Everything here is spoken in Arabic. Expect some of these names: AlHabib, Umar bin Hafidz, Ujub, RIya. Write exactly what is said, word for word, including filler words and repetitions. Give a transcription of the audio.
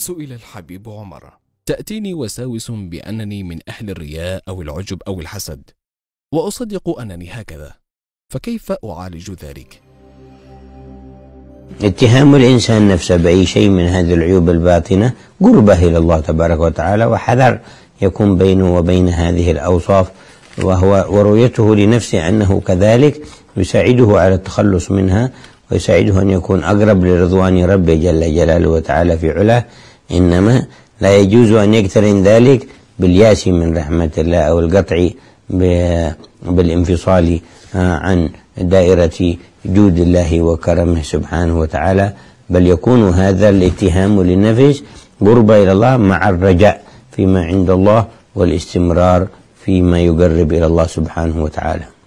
سئل الحبيب عمر: تأتيني وساوس بأنني من أهل الرياء أو العجب أو الحسد، وأصدق أنني هكذا، فكيف أعالج ذلك؟ اتهام الإنسان نفسه بأي شيء من هذه العيوب الباطنة قربه إلى الله تبارك وتعالى، وحذر يكون بينه وبين هذه الأوصاف، وهو ورؤيته لنفسه أنه كذلك يساعده على التخلص منها، ويساعده أن يكون أقرب لرضوان ربه جل جلاله وتعالى في علاه. إنما لا يجوز أن يقترن ذلك بالياس من رحمة الله أو القطع بالانفصال عن دائرة جود الله وكرمه سبحانه وتعالى، بل يكون هذا الاتهام للنفس قربة إلى الله مع الرجاء فيما عند الله والاستمرار فيما يقرب إلى الله سبحانه وتعالى.